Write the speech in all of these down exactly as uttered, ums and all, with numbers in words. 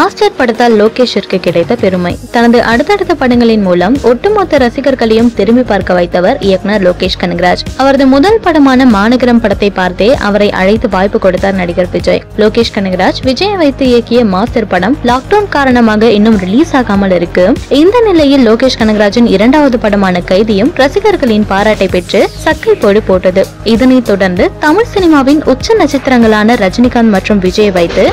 Master படத்தால் லோகேஷிற்கு கிடைத்த பெருமை. தனது அடுத்தடுத்த படங்களின் மூலம் ஒட்டுமொத்த ரசிகர்களையும் திரும்பி பார்க்க வைத்தவர் இயக்குனர் லோகேஷ் கனகராஜ். அவரது முதல் படமான மாநகரம் படத்தை பார்த்தே அவரை அழைத்து வாய்ப்பு கொடுத்தார் நடிகர் விஜய். லோகேஷ் கனகராஜ் விஜயை வைத்து இயக்கிய மாஸ்டர் படம் லாக்டவுன் காரணமாக இன்னும் ரிலீஸ் ஆகாமல் இருக்கு. இந்த நிலையில் லோகேஷ் கனகராஜின் இரண்டாவது படமான கைதியும் ரசிகர்களின் பாராட்டை பெற்று சக்கை போடு போட்டது. இதனைத் தொடர்ந்து தமிழ் சினிமாவின் உச்ச நட்சத்திரங்களான ரஜினிகாந்த் மற்றும் விஜயை வைத்து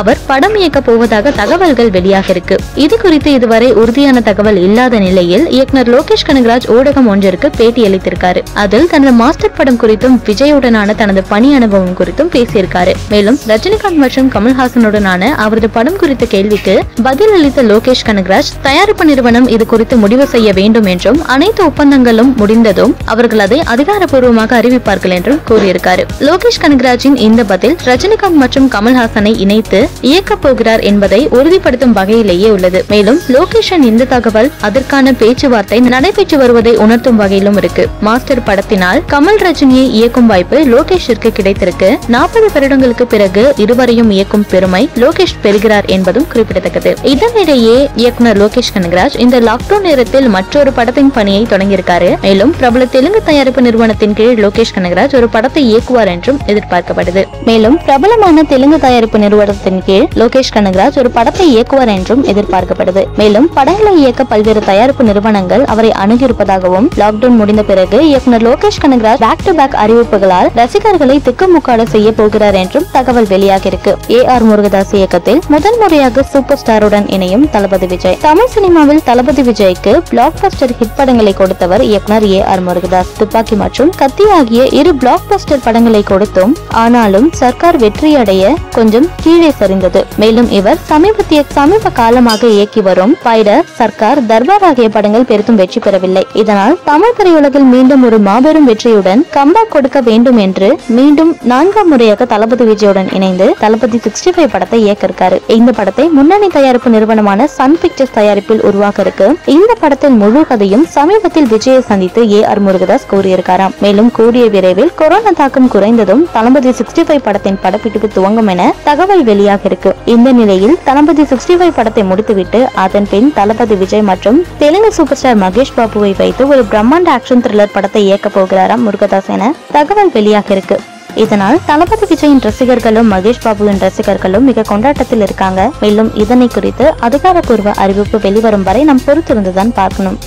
அவர் படம் இயக்க போவதாக தகவல்கள் வெளியாக இருக்கு. இது குறித்து இதுவரை உறுதியான தகவல் இல்லாத நிலையில் இயக்குனர் லோகேஷ் கனகராஜ் ஊடகம் ஒன்றிற்கு பேட்டி அளித்திருக்காரு. அதில் தனது மாஸ்டர் படம் குறித்தும் விஜயுடனான தனது பணி அனுபவம் குறித்தும் பேசியிருக்காரு. மேலும் ரஜினிகாந்த் மற்றும் கமல் ஹாசனுடனான அவரது படம் குறித்த கேள்விக்கு பதில் அளித்த லோகேஷ் கனகராஜ், தயாரிப்பு நிறுவனம் இது குறித்து முடிவு செய்ய வேண்டும் என்றும் அனைத்து ஒப்பந்தங்களும் முடிந்ததும் அவர்கள் அதை அதிகாரப்பூர்வமாக அறிவிப்பார்கள் என்றும் கூறியிருக்காரு. லோகேஷ் கனகராஜின் இந்த பதில் ரஜினிகாந்த் மற்றும் கமல்ஹாசனை இணைத்து இயக்கப் போகிறார் என்பதை உறுதிப்படுத்தும் வகையிலேயே உள்ளது. மேலும் லோகேஷன் இந்த தகவல் அதற்கான பேச்சுவார்த்தை நடைபெற்று வருவதை உணர்த்தும் வகையிலும் இருக்கு. மாஸ்டர் படத்தினால் கமல் ரஜினியை இயக்கும் வாய்ப்பு லோகேஷிற்கு கிடைத்திருக்கு. நாற்பது வருடங்களுக்கு பிறகு இருவரையும் இயக்கும் பெருமை லோகேஷ் பெறுகிறார் என்பதும் குறிப்பிடத்தக்கது. இதனிடையே இயக்குனர் லோகேஷ் கனகராஜ் இந்த லாக்டவுன் நேரத்தில் மற்றொரு படத்தின் பணியை தொடங்கியிருக்காரு. மேலும் பிரபல தெலுங்கு தயாரிப்பு நிறுவனத்தின் கீழ் லோகேஷ் கனகராஜ் ஒரு படத்தை இயக்குவார் என்றும் எதிர்பார்க்கப்படுது. மேலும் பிரபலமான தெலுங்கு தயாரிப்பு நிறுவனத்தின் கீழ் லோகேஷ் கனகராஜ் ஒரு படத்தை இயக்குவார் என்றும் எதிர்பார்க்கப்படுது. மேலும் படங்களை இயக்க பல்வேறு தயாரிப்பு நிறுவனங்கள் அவரை அணுகியிருப்பதாகவும் லாக்டவுன் முடிந்த பிறகு இயக்குனர் Lokesh Kanagaraj back to back அறிவிப்புகளால் ரசிகர்களை திக்குமுக்காட செய்ய போகிறார் என்றும் தகவல் வெளியாக இருக்கு. ஏ ஆர் முருகதாஸ் இயக்கத்தில் முதன் முறையாக சூப்பர் ஸ்டாருடன் இணையும் தளபதி விஜய். தமிழ் சினிமாவில் தளபதி விஜய்க்கு பிளாக் பஸ்டர் ஹிட் படங்களை கொடுத்தவர் இயக்குனர் ஏ ஆர் முருகதாஸ். துப்பாக்கி மற்றும் கத்தி ஆகிய இரு பிளாக் பஸ்டர் படங்களை கொடுத்தும் ஆனாலும் சர்க்கார் வெற்றியடைய கொஞ்சம் கீழே சரிந்தது. மேலும் இவர் சமீபத்திய சமீப காலமாக இயக்கி வரும் பைடர், சர்க்கார், தர்பார் ஆகிய படங்கள் பெரிதும் வெற்றி பெறவில்லை. இதனால் தமிழ் திரையுலகில் மீண்டும் ஒரு மாபெரும் வெற்றியுடன் கம்பேக் கொடுக்க வேண்டும் என்று மீண்டும் நான்காம் முறையாக தளபதி விஜயுடன் இணைந்து தளபதி சிக்ஸ்டி ஃபைவ் படத்தை இயக்க இருக்காரு. இந்த படத்தை முன்னணி தயாரிப்பு நிறுவனமான சன் பிக்சர்ஸ் தயாரிப்பில் உருவாக இருக்கு. இந்த படத்தின் முழு கதையும் சமீபத்தில் விஜயை சந்தித்து ஏ ஆர் முருகதாஸ் கூறியிருக்காராம். மேலும் கூடிய விரைவில் கொரோனா தாக்கம் குறைந்ததும் தளபதி சிக்ஸ்டி ஃபைவ் படத்தின் படப்பிடிப்பு துவங்கும் என தகவல் வெளியாக இருக்கு. இந்த நிலையில் தளபதி சிக்ஸ்டி ஃபைவ் படத்தை முடித்துவிட்டு அதன் பின் தளபதி விஜய் மற்றும் தெலுங்கு சூப்பர் ஸ்டார் மகேஷ் பாபுவை வைத்து ஒரு பிரம்மாண்ட ஆக்ஷன் த்ரில்லர் படத்தை இயக்க போகிறாராம் முருகதாஸ் என தகவல் வெளியாக இருக்கு. இதனால் தளபதி விஜயின் ரசிகர்களும் மகேஷ் பாபுவின் ரசிகர்களும் மிக கொண்டாட்டத்தில் இருக்காங்க. மேலும் இதனை குறித்து அதிகாரப்பூர்வ அறிவிப்பு வெளிவரும் வரை நாம் பொறுத்திருந்துதான் பார்க்கணும்.